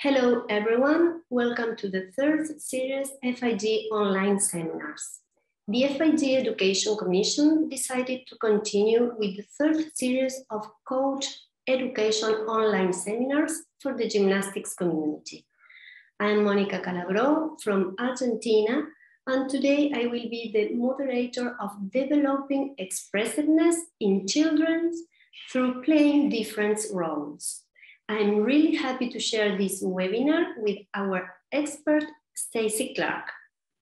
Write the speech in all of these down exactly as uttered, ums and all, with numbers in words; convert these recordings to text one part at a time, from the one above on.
Hello everyone, welcome to the third series F I G online seminars. The F I G Education Commission decided to continue with the third series of coach education online seminars for the gymnastics community. I am Monica Calabró from Argentina, and today I will be the moderator of developing expressiveness in children through playing different roles. I'm really happy to share this webinar with our expert, Stacy Clark.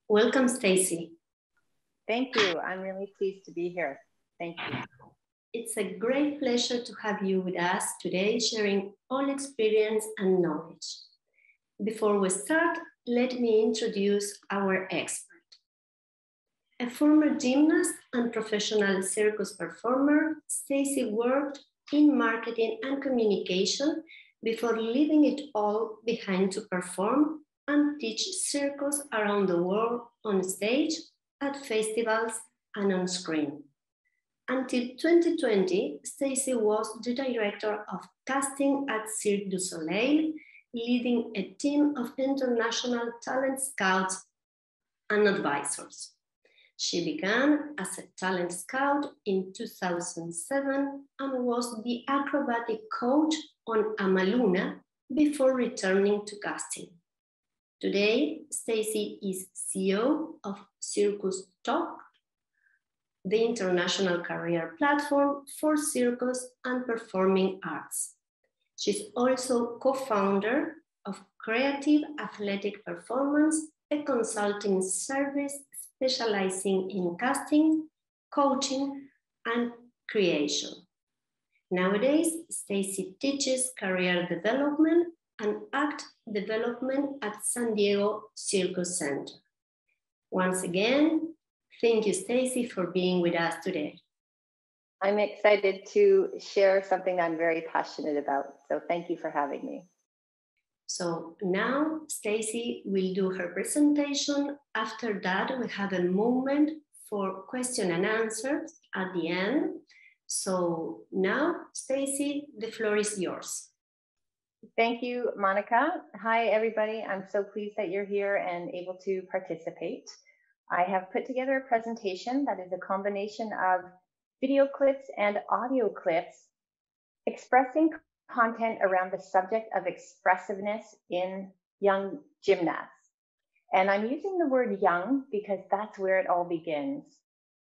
Welcome, Stacy. Thank you. I'm really pleased to be here. Thank you. It's a great pleasure to have you with us today, sharing all experience and knowledge. Before we start, let me introduce our expert. A former gymnast and professional circus performer, Stacy worked in marketing and communication before leaving it all behind to perform and teach circus around the world on stage, at festivals, and on screen. Until twenty twenty, Stacy was the director of casting at Cirque du Soleil, leading a team of international talent scouts and advisors. She began as a talent scout in two thousand seven and was the acrobatic coach on Amaluna before returning to casting. Today, Stacy is C E O of Circus Talk, the international career platform for circus and performing arts. She's also co-founder of Creative Athletic Performance, a consulting service specializing in casting, coaching, and creation. Nowadays, Stacy teaches career development and act development at San Diego Circus Center. Once again, thank you, Stacy, for being with us today. I'm excited to share something I'm very passionate about, so thank you for having me. So now Stacy will do her presentation. After that, we have a moment for question and answers at the end. So now, Stacy, the floor is yours. Thank you, Monica. Hi, everybody. I'm so pleased that you're here and able to participate. I have put together a presentation that is a combination of video clips and audio clips expressing content around the subject of expressiveness in young gymnasts. And I'm using the word young because that's where it all begins.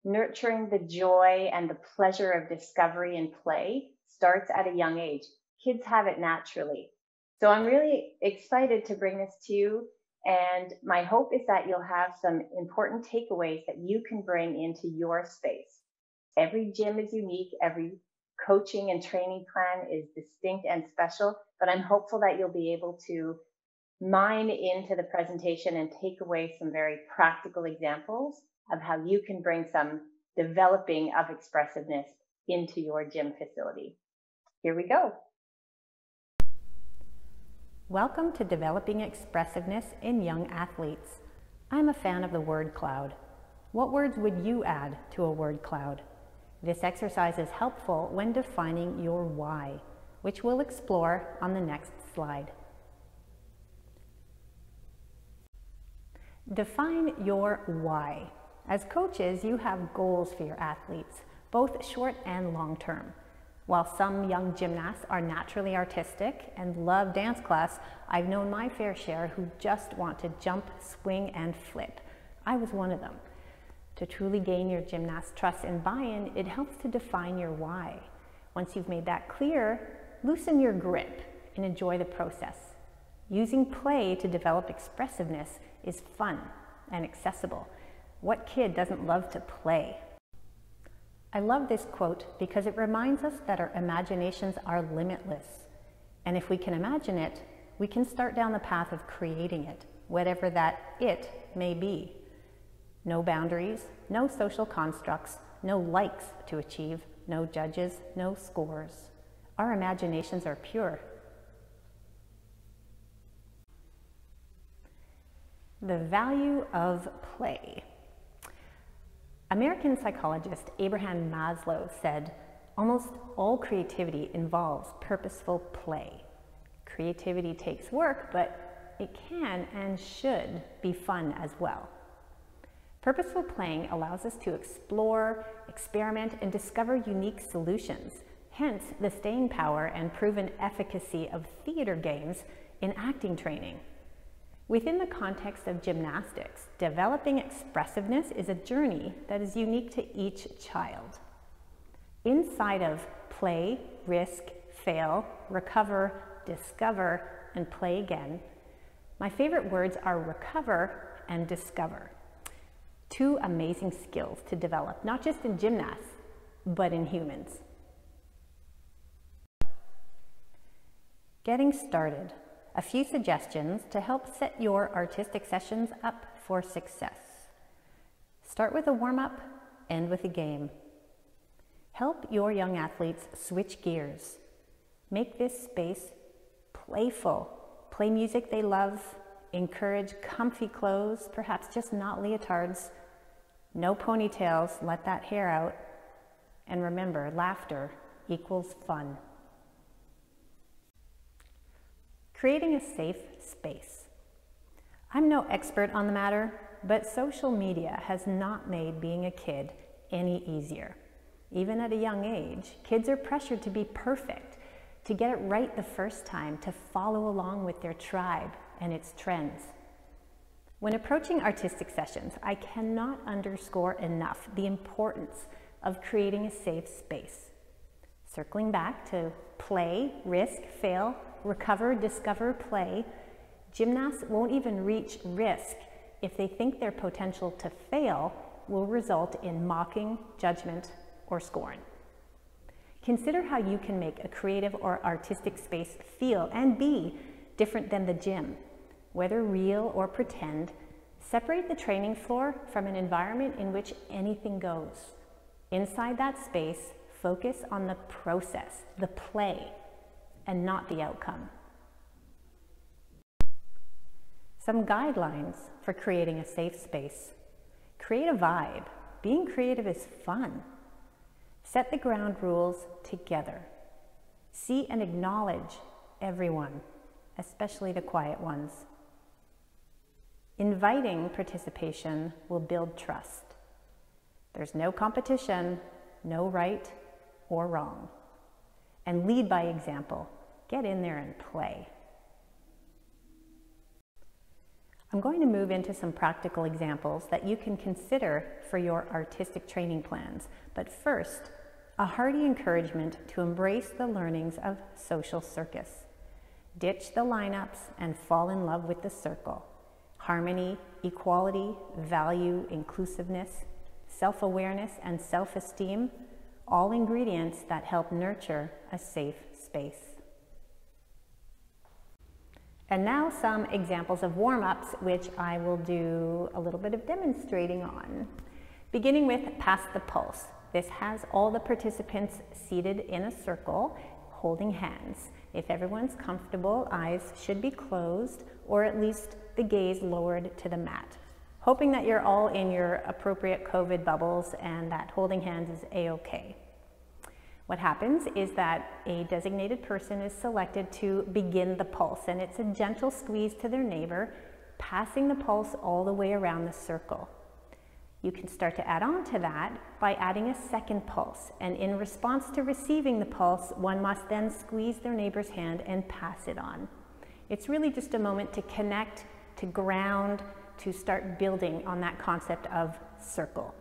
Nurturing the joy and the pleasure of discovery and play starts at a young age. Kids have it naturally. So I'm really excited to bring this to you. And my hope is that you'll have some important takeaways that you can bring into your space. Every gym is unique. Every coaching and training plan is distinct and special, but I'm hopeful that you'll be able to mine into the presentation and take away some very practical examples of how you can bring some developing of expressiveness into your gym facility. Here we go. Welcome to Developing Expressiveness in Young Athletes. I'm a fan of the word cloud. What words would you add to a word cloud? This exercise is helpful when defining your why, which we'll explore on the next slide. Define your why. As coaches, you have goals for your athletes, both short and long term. While some young gymnasts are naturally artistic and love dance class, I've known my fair share who just want to jump, swing, and flip. I was one of them. To truly gain your gymnast's trust and buy-in, it helps to define your why. Once you've made that clear, loosen your grip and enjoy the process. Using play to develop expressiveness is fun and accessible. What kid doesn't love to play? I love this quote because it reminds us that our imaginations are limitless. And if we can imagine it, we can start down the path of creating it, whatever that it may be. No boundaries, no social constructs, no likes to achieve, no judges, no scores. Our imaginations are pure. The value of play. American psychologist Abraham Maslow said, "Almost all creativity involves purposeful play. Creativity takes work, but it can and should be fun as well. Purposeful playing allows us to explore, experiment, and discover unique solutions. Hence, the staying power and proven efficacy of theater games in acting training. Within the context of gymnastics, developing expressiveness is a journey that is unique to each child. Inside of play, risk, fail, recover, discover, and play again, my favorite words are recover and discover. Two amazing skills to develop, not just in gymnasts, but in humans. Getting started. A few suggestions to help set your artistic sessions up for success. Start with a warm-up, end with a game. Help your young athletes switch gears. Make this space playful. Play music they love. Encourage comfy clothes, perhaps just not leotards. No ponytails, let that hair out. And remember, laughter equals fun. Creating a safe space. I'm no expert on the matter, but social media has not made being a kid any easier. Even at a young age, kids are pressured to be perfect, to get it right the first time, to follow along with their tribe and its trends. When approaching artistic sessions, I cannot underscore enough the importance of creating a safe space. Circling back to play, risk, fail, recover, discover, play, gymnasts won't even reach risk if they think their potential to fail will result in mocking, judgment, or scorn. Consider how you can make a creative or artistic space feel and be different than the gym. Whether real or pretend, separate the training floor from an environment in which anything goes. Inside that space, focus on the process, the play, and not the outcome. Some guidelines for creating a safe space. Create a vibe. Being creative is fun. Set the ground rules together. See and acknowledge everyone, especially the quiet ones. Inviting participation will build trust. There's no competition, no right or wrong. And lead by example. Get in there and play. I'm going to move into some practical examples that you can consider for your artistic training plans. But first, a hearty encouragement to embrace the learnings of social circus. Ditch the lineups and fall in love with the circle. Harmony, equality, value, inclusiveness, self-awareness, and self-esteem, all ingredients that help nurture a safe space. And now some examples of warm-ups, which I will do a little bit of demonstrating on. Beginning with Pass the Pulse. This has all the participants seated in a circle, holding hands. If everyone's comfortable, eyes should be closed, or at least the gaze lowered to the mat. Hoping that you're all in your appropriate COVID bubbles and that holding hands is a-okay. What happens is that a designated person is selected to begin the pulse, and it's a gentle squeeze to their neighbor, passing the pulse all the way around the circle. You can start to add on to that by adding a second pulse, and in response to receiving the pulse, one must then squeeze their neighbor's hand and pass it on. It's really just a moment to connect, to ground, to start building on that concept of circle.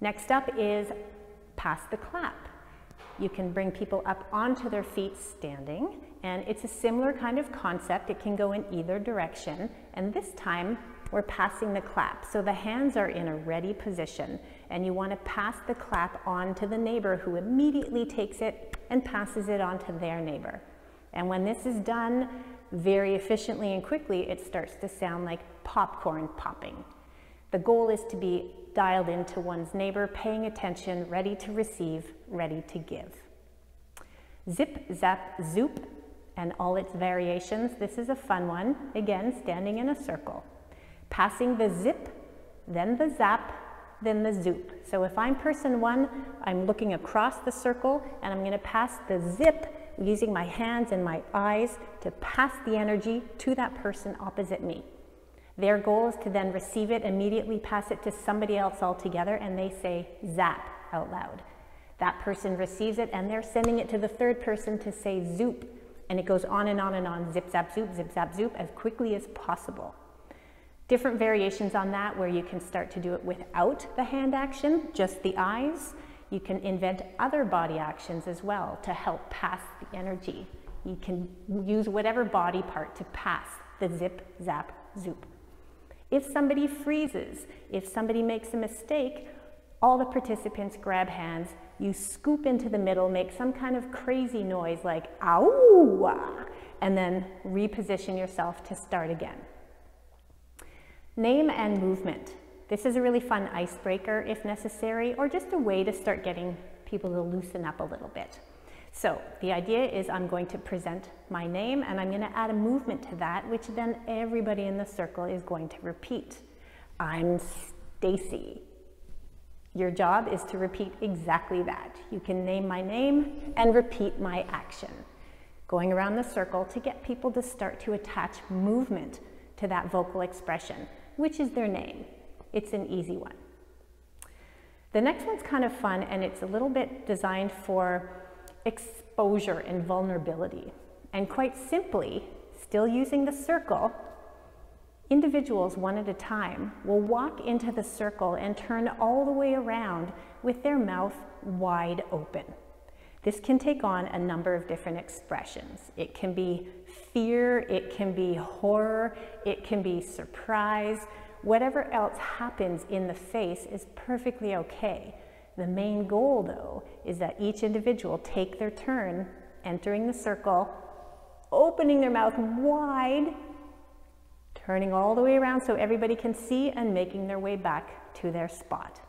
Next up is Pass the Clap. You can bring people up onto their feet standing, and it's a similar kind of concept. It can go in either direction, and this time we're passing the clap. So the hands are in a ready position, and you want to pass the clap on to the neighbor, who immediately takes it and passes it on to their neighbor. And when this is done, very efficiently and quickly, it starts to sound like popcorn popping. The goal is to be dialed into one's neighbor, paying attention, ready to receive, ready to give. Zip, zap, zoop, and all its variations. This is a fun one. Again, standing in a circle. Passing the zip, then the zap, then the zoop. So if I'm person one, I'm looking across the circle, and I'm going to pass the zip, using my hands and my eyes to pass the energy to that person opposite me. Their goal is to then receive it, immediately pass it to somebody else altogether, and they say zap out loud. That person receives it, and they're sending it to the third person to say zoop, and it goes on and on and on, zip, zap, zoop, zip, zap, zoop, as quickly as possible. Different variations on that where you can start to do it without the hand action, just the eyes. You can invent other body actions as well to help pass the energy. You can use whatever body part to pass the zip, zap, zoop. If somebody freezes, if somebody makes a mistake, all the participants grab hands, you scoop into the middle, make some kind of crazy noise like, ow, and then reposition yourself to start again. Name and movement. This is a really fun icebreaker if necessary, or just a way to start getting people to loosen up a little bit. So the idea is I'm going to present my name and I'm going to add a movement to that, which then everybody in the circle is going to repeat. I'm Stacy. Your job is to repeat exactly that. You can name my name and repeat my action. Going around the circle to get people to start to attach movement to that vocal expression, which is their name. It's an easy one. The next one's kind of fun, and it's a little bit designed for exposure and vulnerability. And quite simply, still using the circle, individuals one at a time will walk into the circle and turn all the way around with their mouth wide open. This can take on a number of different expressions. It can be fear, it can be horror, it can be surprise. Whatever else happens in the face is perfectly okay. The main goal, though, is that each individual take their turn, entering the circle, opening their mouth wide, turning all the way around so everybody can see, and making their way back to their spot.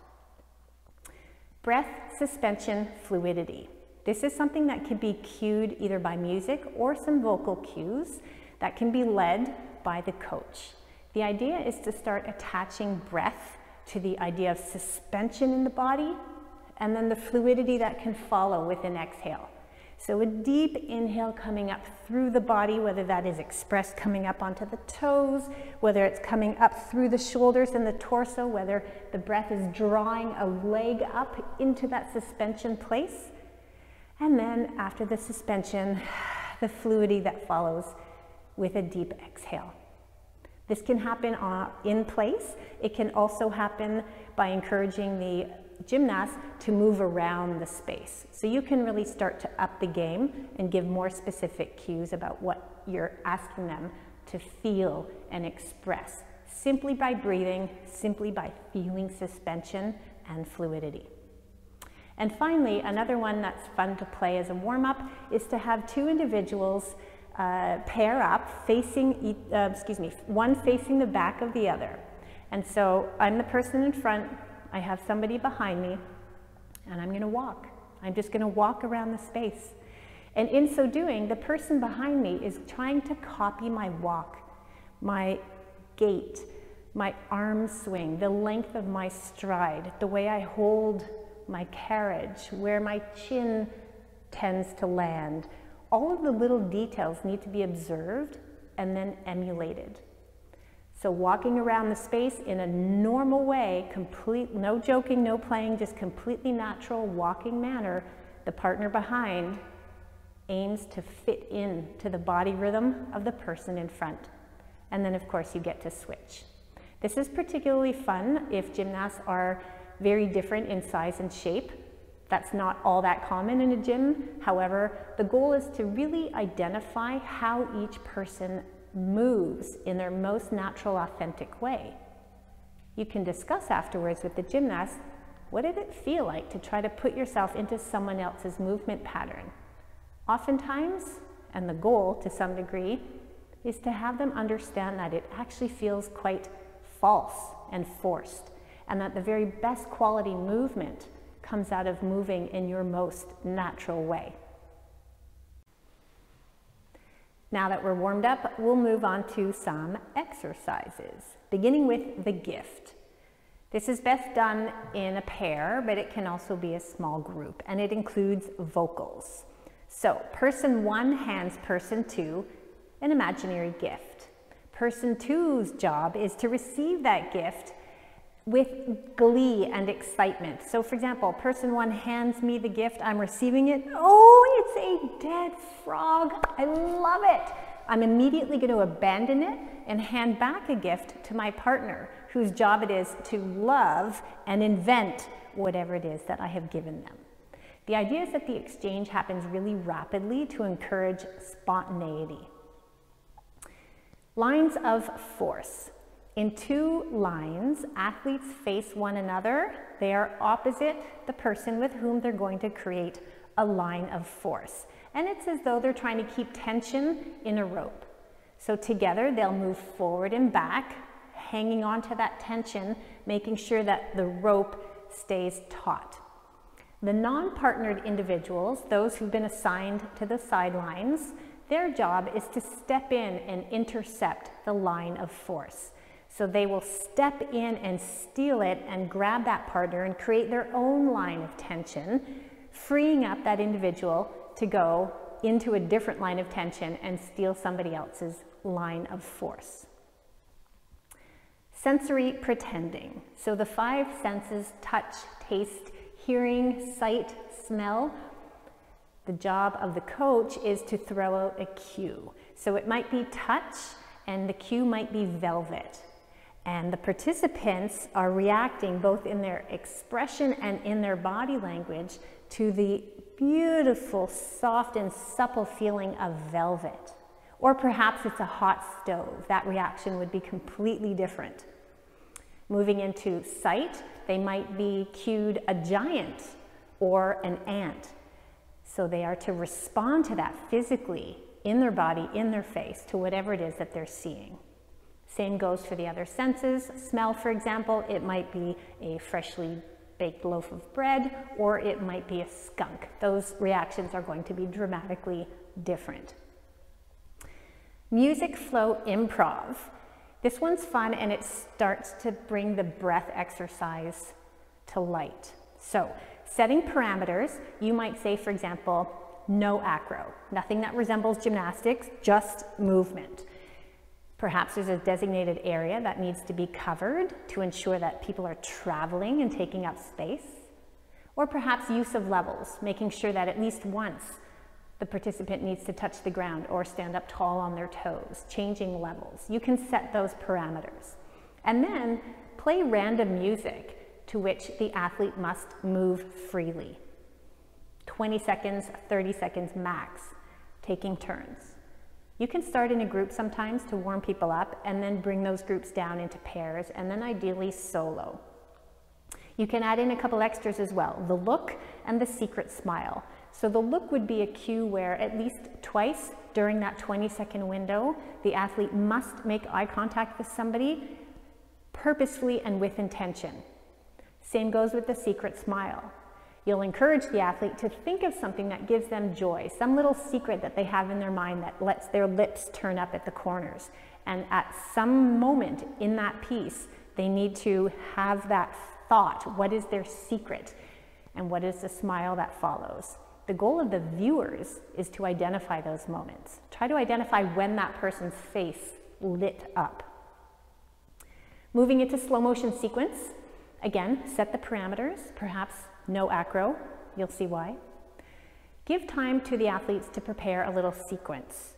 Breath, suspension, fluidity. This is something that can be cued either by music or some vocal cues that can be led by the coach. The idea is to start attaching breath to the idea of suspension in the body, and then the fluidity that can follow with an exhale. So a deep inhale coming up through the body, whether that is expressed coming up onto the toes, whether it's coming up through the shoulders and the torso, whether the breath is drawing a leg up into that suspension place. And then after the suspension, the fluidity that follows with a deep exhale. This can happen in place. It can also happen by encouraging the gymnast to move around the space. So you can really start to up the game and give more specific cues about what you're asking them to feel and express, simply by breathing, simply by feeling suspension and fluidity. And finally, another one that's fun to play as a warm-up is to have two individuals Uh, pair up, facing, uh, excuse me, one facing the back of the other. And so I'm the person in front, I have somebody behind me, and I'm going to walk. I'm just going to walk around the space. And in so doing, the person behind me is trying to copy my walk, my gait, my arm swing, the length of my stride, the way I hold my carriage, where my chin tends to land. All of the little details need to be observed and then emulated. So walking around the space in a normal way, complete, no joking, no playing, just completely natural walking manner, the partner behind aims to fit in to the body rhythm of the person in front. And then of course you get to switch. This is particularly fun if gymnasts are very different in size and shape. That's not all that common in a gym. However, the goal is to really identify how each person moves in their most natural, authentic way. You can discuss afterwards with the gymnast, what did it feel like to try to put yourself into someone else's movement pattern? Oftentimes, and the goal to some degree, is to have them understand that it actually feels quite false and forced, and that the very best quality movement comes out of moving in your most natural way. Now that we're warmed up, we'll move on to some exercises, beginning with the gift. This is best done in a pair, but it can also be a small group, and it includes vocals. So person one hands person two an imaginary gift. Person two's job is to receive that gift with glee and excitement. So for example, person one hands me the gift, I'm receiving it. Oh, it's a dead frog. I love it. I'm immediately going to abandon it and hand back a gift to my partner, whose job it is to love and invent whatever it is that I have given them. The idea is that the exchange happens really rapidly to encourage spontaneity. Lines of force. In two lines, athletes face one another. They are opposite the person with whom they're going to create a line of force. And it's as though they're trying to keep tension in a rope. So together they'll move forward and back, hanging on to that tension, making sure that the rope stays taut. The non-partnered individuals, those who've been assigned to the sidelines, their job is to step in and intercept the line of force. So they will step in and steal it and grab that partner and create their own line of tension, freeing up that individual to go into a different line of tension and steal somebody else's line of force. Sensory pretending. So the five senses: touch, taste, hearing, sight, smell. The job of the coach is to throw out a cue. So it might be touch, and the cue might be velvet. And the participants are reacting both in their expression and in their body language to the beautiful, soft and supple feeling of velvet. Or perhaps it's a hot stove. That reaction would be completely different. Moving into sight, they might be cued a giant or an ant. So they are to respond to that physically, in their body, in their face, to whatever it is that they're seeing. Same goes for the other senses. Smell, for example, it might be a freshly baked loaf of bread, or it might be a skunk. Those reactions are going to be dramatically different. Music flow improv. This one's fun, and it starts to bring the breath exercise to light. So setting parameters, you might say, for example, no acro, nothing that resembles gymnastics, just movement. Perhaps there's a designated area that needs to be covered to ensure that people are traveling and taking up space. Or perhaps use of levels, making sure that at least once the participant needs to touch the ground or stand up tall on their toes, changing levels. You can set those parameters. And then play random music to which the athlete must move freely. twenty seconds, thirty seconds max, taking turns. You can start in a group sometimes to warm people up, and then bring those groups down into pairs, and then ideally solo. You can add in a couple extras as well, the look and the secret smile. So the look would be a cue where at least twice during that twenty second window, the athlete must make eye contact with somebody purposefully and with intention. Same goes with the secret smile. You'll encourage the athlete to think of something that gives them joy, some little secret that they have in their mind that lets their lips turn up at the corners. And at some moment in that piece, they need to have that thought. What is their secret? And what is the smile that follows? The goal of the viewers is to identify those moments. Try to identify when that person's face lit up. Moving into slow motion sequence. Again, set the parameters, perhaps no acro, you'll see why. Give time to the athletes to prepare a little sequence,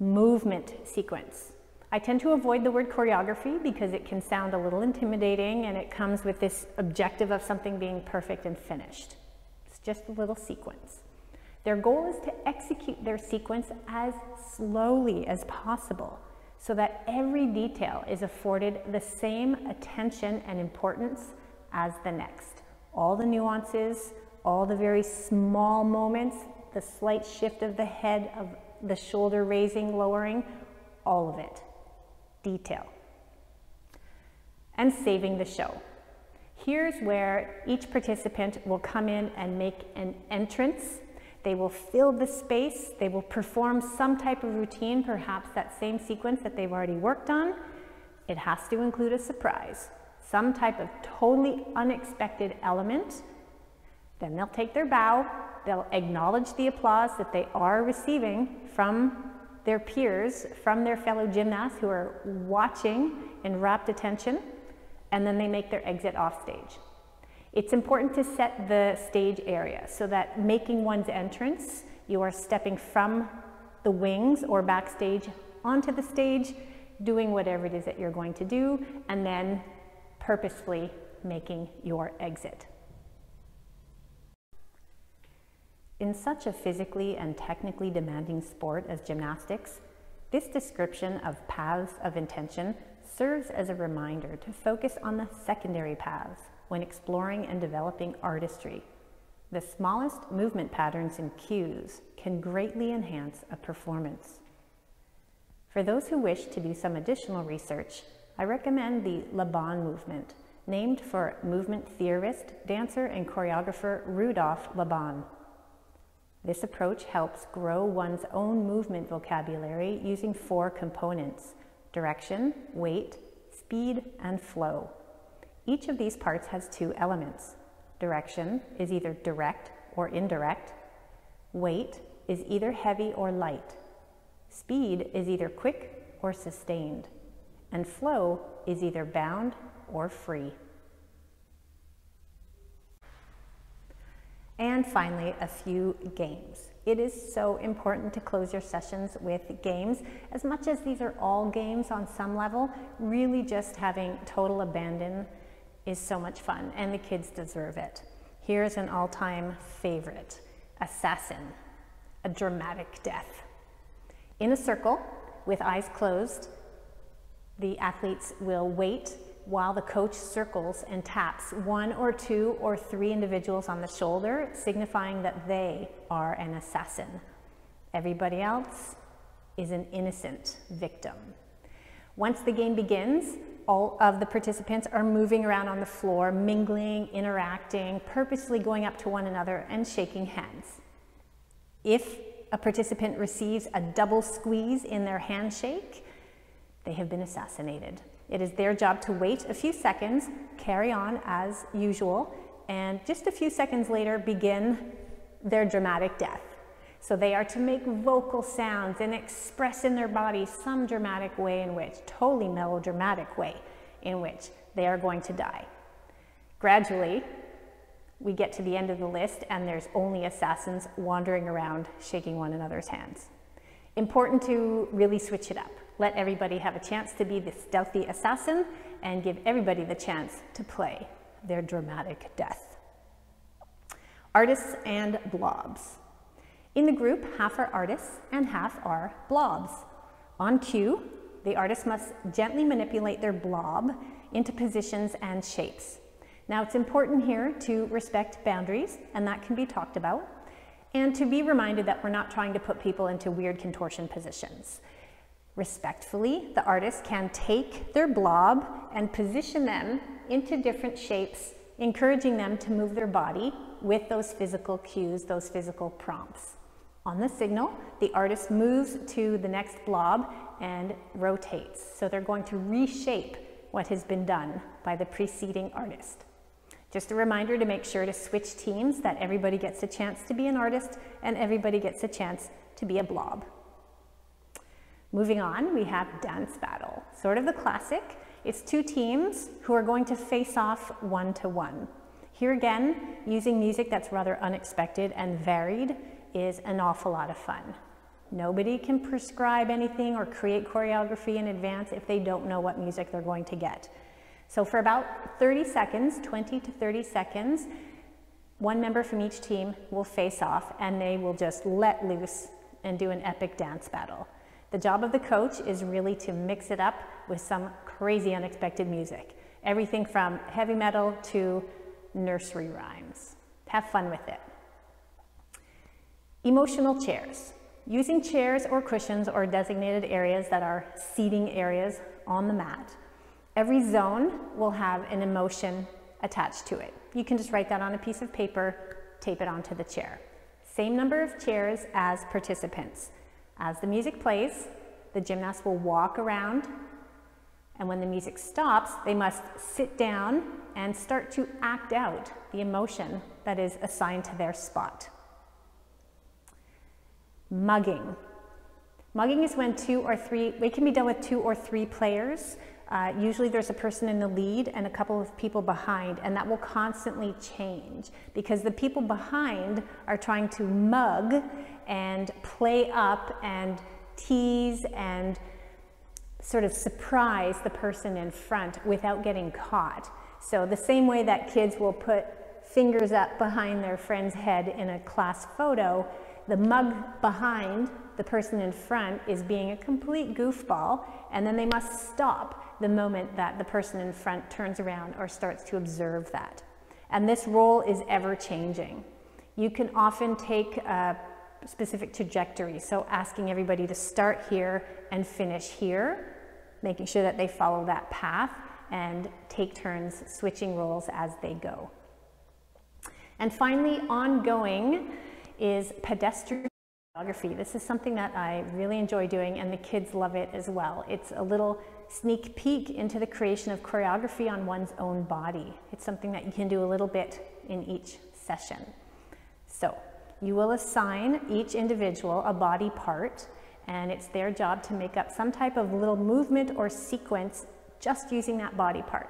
movement sequence. I tend to avoid the word choreography because it can sound a little intimidating, and it comes with this objective of something being perfect and finished. It's just a little sequence. Their goal is to execute their sequence as slowly as possible so that every detail is afforded the same attention and importance as the next. All the nuances, all the very small moments, the slight shift of the head, of the shoulder raising, lowering, all of it. Detail. And saving the show. Here's where each participant will come in and make an entrance. They will fill the space. They will perform some type of routine, perhaps that same sequence that they've already worked on. It has to include a surprise, some type of totally unexpected element. Then they'll take their bow, They'll acknowledge the applause that they are receiving from their peers, from their fellow gymnasts who are watching in rapt attention, and then they make their exit off stage. It's important to set the stage area so that making one's entrance, you are stepping from the wings or backstage onto the stage, doing whatever it is that you're going to do, and then purposefully making your exit. In such a physically and technically demanding sport as gymnastics, this description of paths of intention serves as a reminder to focus on the secondary paths when exploring and developing artistry. The smallest movement patterns and cues can greatly enhance a performance. For those who wish to do some additional research, I recommend the Laban movement, named for movement theorist, dancer, and choreographer Rudolf Laban. This approach helps grow one's own movement vocabulary using four components: direction, weight, speed, and flow. Each of these parts has two elements. Direction is either direct or indirect. Weight is either heavy or light. Speed is either quick or sustained. And flow is either bound or free. And finally, a few games. It is so important to close your sessions with games. As much as these are all games on some level, really just having total abandon is so much fun, and the kids deserve it. Here's an all-time favorite: assassin, a dramatic death. In a circle, with eyes closed, the athletes will wait while the coach circles and taps one or two or three individuals on the shoulder, signifying that they are an assassin. Everybody else is an innocent victim. Once the game begins, all of the participants are moving around on the floor, mingling, interacting, purposely going up to one another and shaking hands. If a participant receives a double squeeze in their handshake, they have been assassinated. It is their job to wait a few seconds, carry on as usual, and just a few seconds later begin their dramatic death. So they are to make vocal sounds and express in their body some dramatic way in which, totally melodramatic way, in which they are going to die. Gradually, we get to the end of the list and there's only assassins wandering around shaking one another's hands. Important to really switch it up. Let everybody have a chance to be the stealthy assassin and give everybody the chance to play their dramatic death. Artists and blobs. In the group, half are artists and half are blobs. On cue, the artist must gently manipulate their blob into positions and shapes. Now, it's important here to respect boundaries, and that can be talked about, and to be reminded that we're not trying to put people into weird contortion positions. Respectfully, the artist can take their blob and position them into different shapes, encouraging them to move their body with those physical cues, those physical prompts. On the signal, the artist moves to the next blob and rotates. So they're going to reshape what has been done by the preceding artist. Just a reminder to make sure to switch teams, that everybody gets a chance to be an artist and everybody gets a chance to be a blob. Moving on, we have dance battle, sort of the classic. It's two teams who are going to face off one to one. Here again, using music that's rather unexpected and varied is an awful lot of fun. Nobody can prescribe anything or create choreography in advance if they don't know what music they're going to get. So for about thirty seconds, twenty to thirty seconds, one member from each team will face off and they will just let loose and do an epic dance battle. The job of the coach is really to mix it up with some crazy unexpected music. Everything from heavy metal to nursery rhymes. Have fun with it. Emotional chairs. Using chairs or cushions or designated areas that are seating areas on the mat. Every zone will have an emotion attached to it. You can just write that on a piece of paper, tape it onto the chair. Same number of chairs as participants. As the music plays, the gymnast will walk around, and when the music stops, they must sit down and start to act out the emotion that is assigned to their spot. Mugging. Mugging is when two or three, it can be done with two or three players. Uh, usually there's a person in the lead and a couple of people behind, and that will constantly change because the people behind are trying to mug and play up and tease and sort of surprise the person in front without getting caught. So the same way that kids will put fingers up behind their friend's head in a class photo, the mug behind the person in front is being a complete goofball, and then they must stop the moment that the person in front turns around or starts to observe that. And this role is ever changing. You can often take a specific trajectory, so asking everybody to start here and finish here, making sure that they follow that path and take turns switching roles as they go. And finally, ongoing is pedestrian choreography. This is something that I really enjoy doing, and the kids love it as well. It's a little sneak peek into the creation of choreography on one's own body. It's something that you can do a little bit in each session. So you will assign each individual a body part, and it's their job to make up some type of little movement or sequence just using that body part.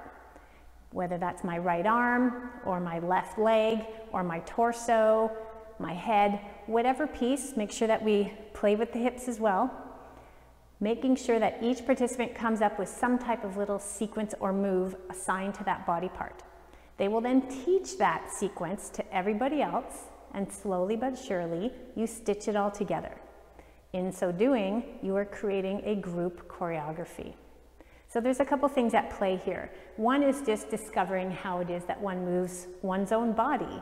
Whether that's my right arm or my left leg or my torso, my head, whatever piece, make sure that we play with the hips as well. Making sure that each participant comes up with some type of little sequence or move assigned to that body part. They will then teach that sequence to everybody else, and slowly but surely, you stitch it all together. In so doing, you are creating a group choreography. So there's a couple things at play here. One is just discovering how it is that one moves one's own body.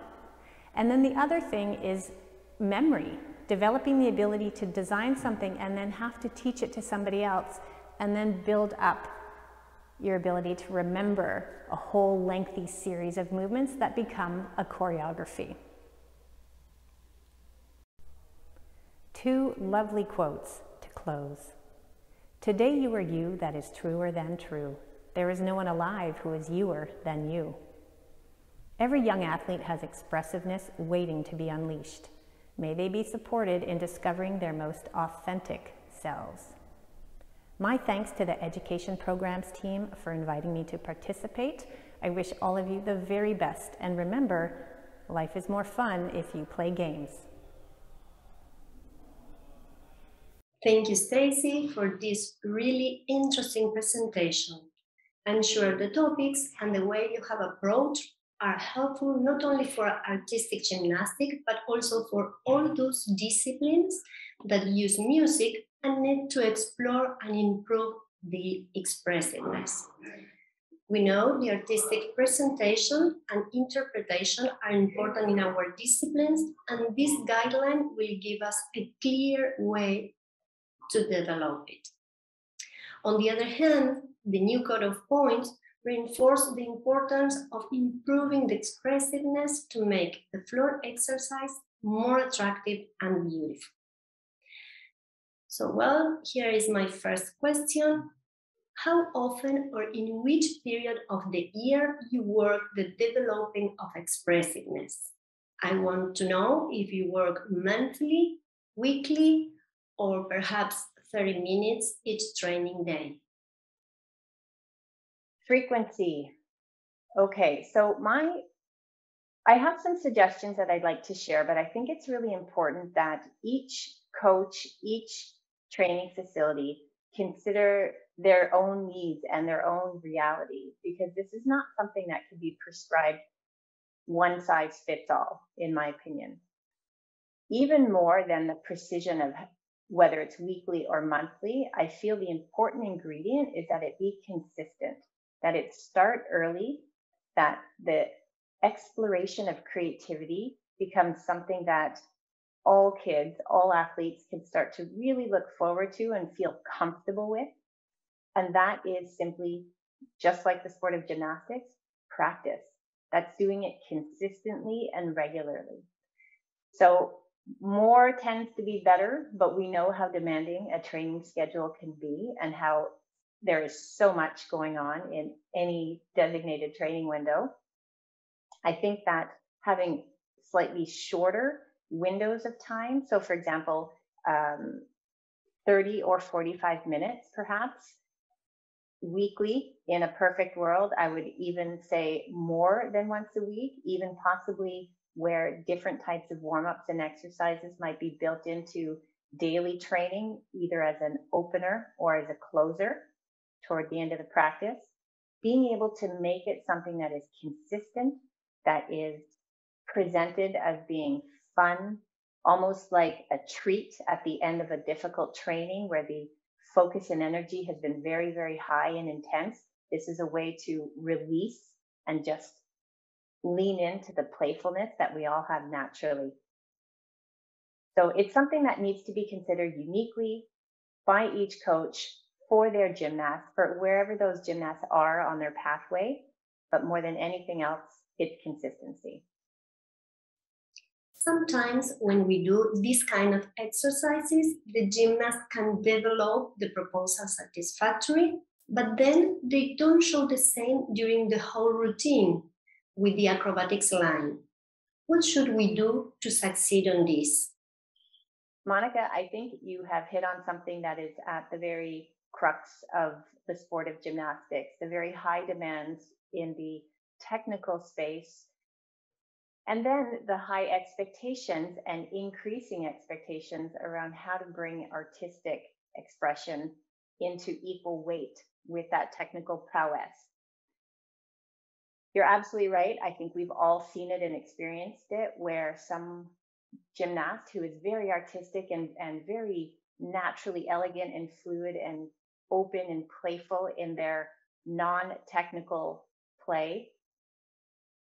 And then the other thing is memory, developing the ability to design something and then have to teach it to somebody else and then build up your ability to remember a whole lengthy series of movements that become a choreography. Two lovely quotes to close. Today you are you that is truer than true. There is no one alive who is youer than you. Every young athlete has expressiveness waiting to be unleashed. May they be supported in discovering their most authentic selves. My thanks to the Education Programs team for inviting me to participate. I wish all of you the very best, and remember, life is more fun if you play games. Thank you, Stacy, for this really interesting presentation. I'm sure the topics and the way you have approached are helpful not only for artistic gymnastics, but also for all those disciplines that use music and need to explore and improve the expressiveness. We know the artistic presentation and interpretation are important in our disciplines, and this guideline will give us a clear way to develop it. On the other hand, the new code of points reinforce the importance of improving the expressiveness to make the floor exercise more attractive and beautiful. So, well, here is my first question. How often or in which period of the year you work the developing of expressiveness? I want to know if you work monthly, weekly, or perhaps thirty minutes each training day. Frequency. Okay, so my, I have some suggestions that I'd like to share, but I think it's really important that each coach, each training facility consider their own needs and their own reality, because this is not something that can be prescribed one size fits all, in my opinion. Even more than the precision of whether it's weekly or monthly, I feel the important ingredient is that it be consistent, that it start early, that the exploration of creativity becomes something that all kids, all athletes can start to really look forward to and feel comfortable with. And that is simply, just like the sport of gymnastics, practice. That's doing it consistently and regularly. So more tends to be better, but we know how demanding a training schedule can be and how there is so much going on in any designated training window. I think that having slightly shorter windows of time, so for example, um, thirty or forty-five minutes, perhaps, weekly. In a perfect world, I would even say more than once a week, even possibly where different types of warm-ups and exercises might be built into daily training, either as an opener or as a closer toward the end of the practice. Being able to make it something that is consistent, that is presented as being fun, almost like a treat at the end of a difficult training where the focus and energy has been very, very high and intense. This is a way to release and just lean into the playfulness that we all have naturally. So it's something that needs to be considered uniquely by each coach for their gymnast, for wherever those gymnasts are on their pathway. But more than anything else, it's consistency. Sometimes when we do this kind of exercises, the gymnast can develop the proposal satisfactory, but then they don't show the same during the whole routine with the acrobatics line. What should we do to succeed on this? Monica, I think you have hit on something that is at the very crux of the sport of gymnastics, the very high demands in the technical space, and then the high expectations and increasing expectations around how to bring artistic expression into equal weight with that technical prowess. You're absolutely right. I think we've all seen it and experienced it, where some gymnast who is very artistic and, and very naturally elegant and fluid and open and playful in their non-technical play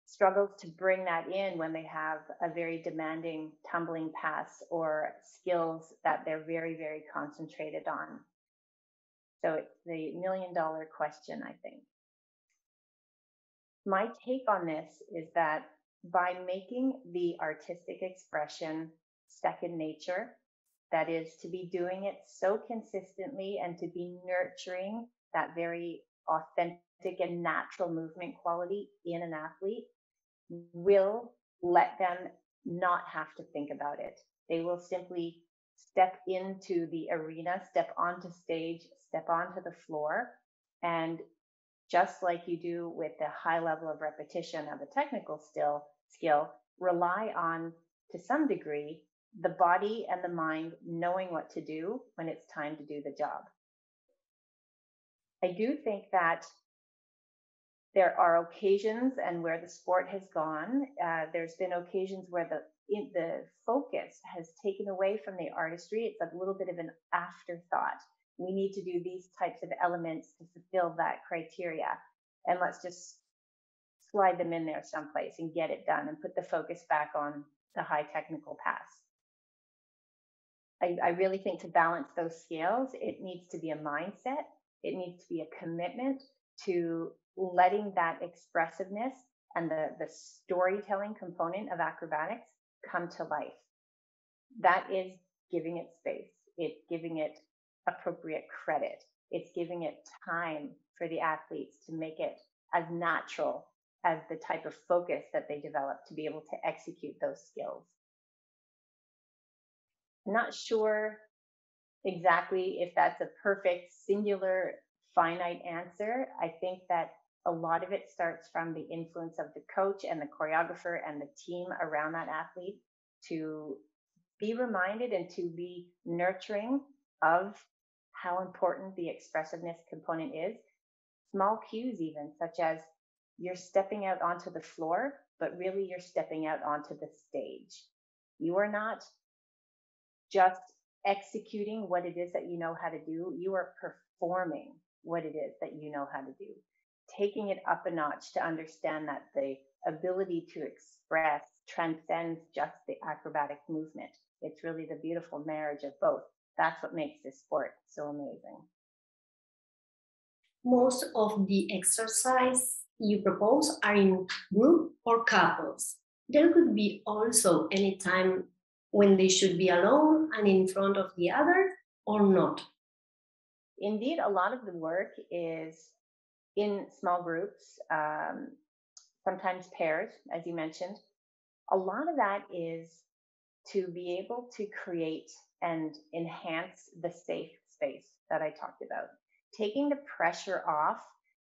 struggles to bring that in when they have a very demanding tumbling pass or skills that they're very, very concentrated on. So it's the million dollar question, I think. My take on this is that by making the artistic expression second nature, that is to be doing it so consistently and to be nurturing that very authentic and natural movement quality in an athlete, will let them not have to think about it. They will simply step into the arena, step onto stage, step onto the floor, and just like you do with the high level of repetition of a technical still skill, rely on, to some degree, the body and the mind knowing what to do when it's time to do the job. I do think that there are occasions and where the sport has gone, uh, there's been occasions where the, in, the focus has taken away from the artistry. It's a little bit of an afterthought. We need to do these types of elements to fulfill that criteria. And let's just slide them in there someplace and get it done and put the focus back on the high technical pass. I, I really think to balance those scales, it needs to be a mindset. It needs to be a commitment to letting that expressiveness and the, the storytelling component of acrobatics come to life. That is giving it space. It's giving it appropriate credit. It's giving it time for the athletes to make it as natural as the type of focus that they develop to be able to execute those skills. I'm not sure exactly if that's a perfect, singular, finite answer. I think that a lot of it starts from the influence of the coach and the choreographer and the team around that athlete to be reminded and to be nurturing of how important the expressiveness component is. Small cues even, such as you're stepping out onto the floor, but really you're stepping out onto the stage. You are not just executing what it is that you know how to do. You are performing what it is that you know how to do. Taking it up a notch to understand that the ability to express transcends just the acrobatic movement. It's really the beautiful marriage of both. That's what makes this sport so amazing. Most of the exercises you propose are in group or couples. There could be also any time when they should be alone and in front of the other or not. Indeed, a lot of the work is in small groups, um, sometimes pairs, as you mentioned. A lot of that is to be able to create and enhance the safe space that I talked about. Taking the pressure off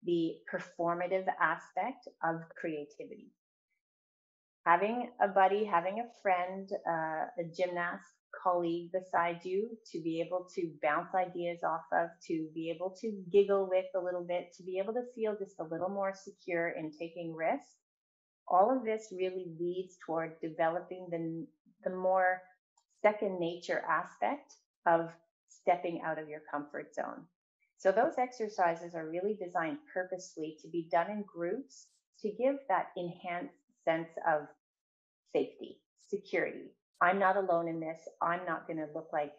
the performative aspect of creativity. Having a buddy, having a friend, uh, a gymnast colleague beside you to be able to bounce ideas off of, to be able to giggle with a little bit, to be able to feel just a little more secure in taking risks. All of this really leads toward developing the, the more second nature aspect of stepping out of your comfort zone. So those exercises are really designed purposely to be done in groups to give that enhanced sense of safety, security. I'm not alone in this. I'm not going to look like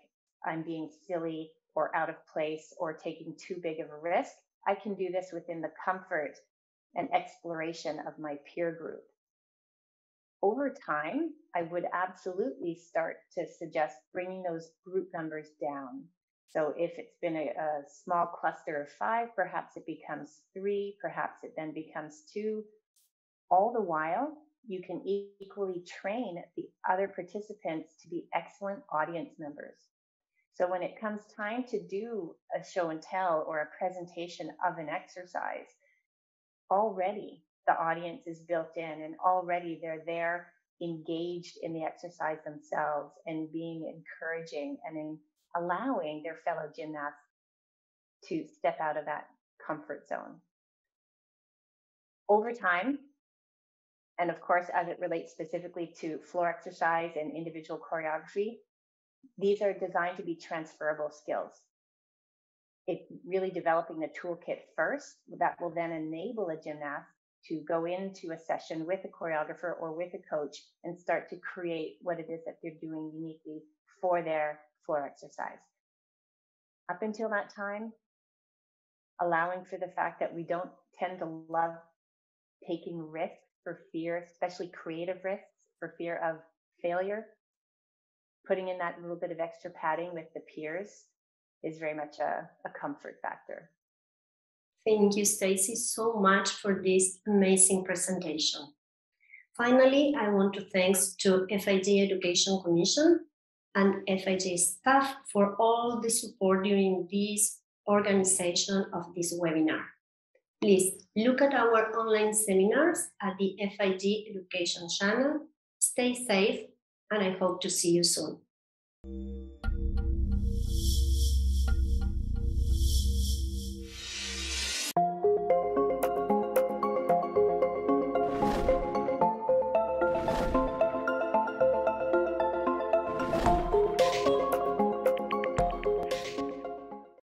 I'm being silly or out of place or taking too big of a risk. I can do this within the comfort and exploration of my peer group. Over time, I would absolutely start to suggest bringing those group numbers down. So if it's been a, a small cluster of five, perhaps it becomes three, perhaps it then becomes two. All the while, you can equally train the other participants to be excellent audience members. So when it comes time to do a show and tell or a presentation of an exercise, already the audience is built in and already they're there engaged in the exercise themselves and being encouraging and in allowing their fellow gymnasts to step out of that comfort zone. Over time, and of course, as it relates specifically to floor exercise and individual choreography, these are designed to be transferable skills. It's really developing the toolkit first that will then enable a gymnast to go into a session with a choreographer or with a coach and start to create what it is that they're doing uniquely for their floor exercise. Up until that time, allowing for the fact that we don't tend to love taking risks for fear, especially creative risks, for fear of failure, putting in that little bit of extra padding with the peers is very much a, a comfort factor. Thank you, Stacy, so much for this amazing presentation. Finally, I want to thank to F I G Education Commission and F I G staff for all the support during this organization of this webinar. Please look at our online seminars at the F I G Education channel. Stay safe, and I hope to see you soon.